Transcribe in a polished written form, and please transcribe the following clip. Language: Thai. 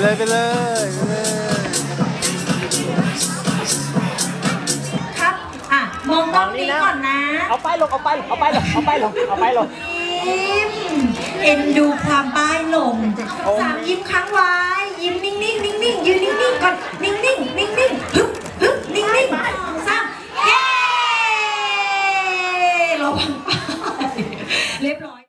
เลยไปเลยครับอ่ะมองตรงนี้ก่อนนะเอาไปลงเอาไปเอาไปลงเอาไปลงเอาไปลงยิ้มเอ็นดูความป้ายลงสามยิ้มค้างไว้ยิ้มนิ่งนิ่งนิ่งนิ่งยืนนิ่งนิ่งก่อนนิ่งนิ่งนิ่งนิ่งฮึบฮึบนิ่งนิ่งสามเย้ระวังป้ายเรียบร้อย